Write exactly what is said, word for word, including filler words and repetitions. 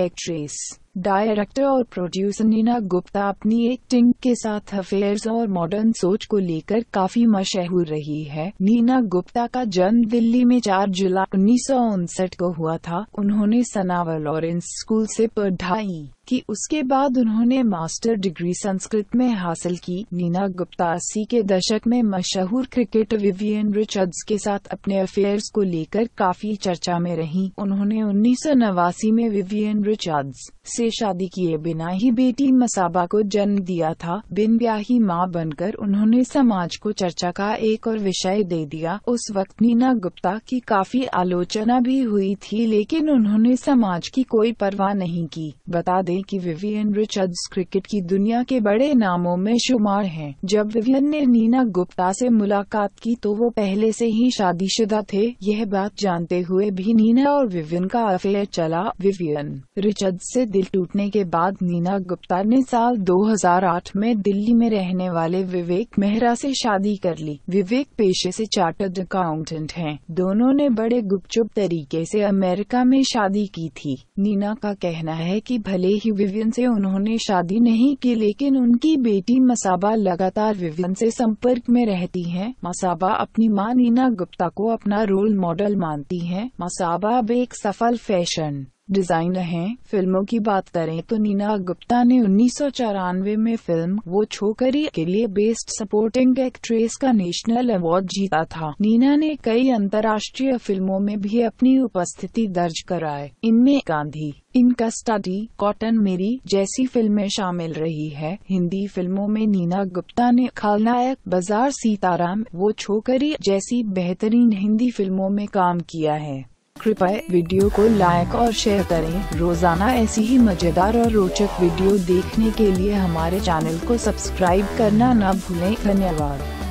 Actress, director और producer Neena Gupta अपनी acting के साथ अफेयर्स और मॉडर्न सोच को लेकर काफी मशहूर रही है। नीना गुप्ता का जन्म दिल्ली में चार जुलाई उन्नीस सौ उनसठ को हुआ था। उन्होंने सनावर लोरेंस स्कूल से पढ़ाई की। उसके बाद उन्होंने मास्टर डिग्री संस्कृत में हासिल की। नीना गुप्ता अस्सी के दशक में मशहूर क्रिकेटर विवियन रिचर्ड्स के साथ अपने अफेयर्स को लेकर काफी चर्चा में रहीं। उन्होंने उन्नीस सौ नवासी में विवियन रिचर्ड्स से शादी किए बिना ही बेटी मसाबा को जन्म दिया था। बिन ब्याही मां बनकर उन्होंने समाज को चर्चा का एक और विषय दे दिया। उस वक्त नीना गुप्ता की काफी आलोचना भी हुई थी, लेकिन उन्होंने समाज की कोई परवाह नहीं की। बता दें कि विवियन रिचर्ड्स क्रिकेट की दुनिया के बड़े नामों में शुमार हैं। जब विवियन ने नीना गुप्ता से मुलाकात की तो वो पहले से ही शादीशुदा थे। यह बात जानते हुए भी नीना और विवियन का अफेयर चला। विवियन रिचर्ड्स से दिल टूटने के बाद नीना गुप्ता ने साल दो हज़ार आठ में दिल्ली में रहने वाले विवेक मेहरा से शादी कर ली। विवेक पेशे से चार्टर्ड अकाउंटेंट हैं। दोनों ने बड़े गुपचुप तरीके से अमेरिका में शादी की थी। नीना का कहना है कि भले ही विवियन से उन्होंने शादी नहीं की, लेकिन उनकी बेटी मसाबा लगातार विवियन से संपर्क में रहती हैं। मसाबा अपनी मां नीना गुप्ता को अपना रोल मॉडल मानती हैं। मसाबा अब एक सफल फैशन डिजाइनर हैं। फिल्मों की बात करें तो नीना गुप्ता ने उन्नीस सौ चौरानवे में फिल्म वो छोकरी के लिए बेस्ट सपोर्टिंग एक्ट्रेस का नेशनल अवार्ड जीता था। नीना ने कई अंतर्राष्ट्रीय फिल्मों में भी अपनी उपस्थिति दर्ज कराए। इनमें गांधी, इनका स्टडी, कॉटन मेरी जैसी फिल्में शामिल रही है। हिंदी फिल्मों में नीना गुप्ता ने खलनायक, बाजार, सीताराम, वो छोकरी जैसी बेहतरीन हिंदी फिल्मों में काम किया है। कृपया वीडियो को लाइक और शेयर करें। रोजाना ऐसी ही मजेदार और रोचक वीडियो देखने के लिए हमारे चैनल को सब्सक्राइब करना ना भूलें। धन्यवाद।